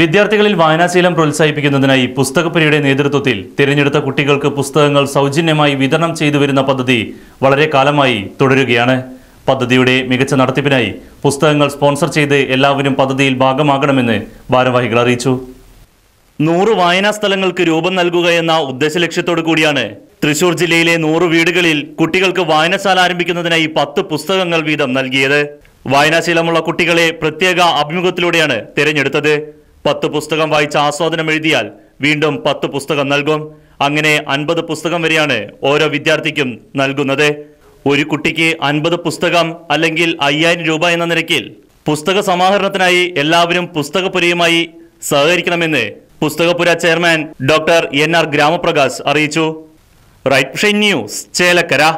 വിദ്യാർത്ഥികളിൽ വായനാശീലം പ്രോത്സാഹിപ്പിക്കുന്നതിനായി പുസ്തകപ്പുരയുടെ നേതൃത്വത്തിൽ തിരഞ്ഞെടുത്ത കുട്ടികൾക്ക് പുസ്തകങ്ങൾ സൗജന്യമായി വിതരണം ചെയ്തുവരുന്ന പദ്ധതി വളരെ കാലമായി തുടരുകയാണ്. പദ്ധതിയുടെ മികച്ച നടത്തിപ്പിനായി പുസ്തകങ്ങൾ സ്പോൺസർ ചെയ്ത് എല്ലാവരും പദ്ധതിയിൽ ഭാഗമാകണമെന്ന് ഭാരവാഹികൾ അറിയിച്ചു. 100 വായനാ സ്ഥലങ്ങൾക്ക് രൂപം നൽകുക എന്ന ഉദ്ദേശലക്ഷ്യത്തോടു കൂടിയാണ് തൃശൂർ ജില്ലയിലെ 100 വീടുകളിൽ കുട്ടികൾക്ക് വായനശാല ആരംഭിക്കുന്നതിനായി 10 പുസ്തകങ്ങൾ വീതം നൽകിയത്. വായനാശീലമുള്ള കുട്ടികളെ പ്രത്യേക അഭിമുഖത്തിലൂടെയാണ് തിരഞ്ഞെടുത്തത്. 10 പുസ്തകം വായിച്ച ആസ്വാദനം എഴുതിയാൽ വീണ്ടും 10 പുസ്തകം നൽകും. അങ്ങനെ 50 പുസ്തകം വരെയാണ് ഓരോ വിദ്യാർത്ഥിക്കും നൽകുന്നത്. ഒരു കുട്ടിക്ക് 50 പുസ്തകം അല്ലെങ്കിൽ 5000 രൂപ എന്ന നിരക്കിൽ പുസ്തക സമാഹരണത്തിനായി എല്ലാവരും പുസ്തകപുരയുമായി സഹകരിക്കണമെന്ന് Pusthakapura chairman doctor N R. Gramaprakash അറിയിച്ചു. Right news Chelakkara.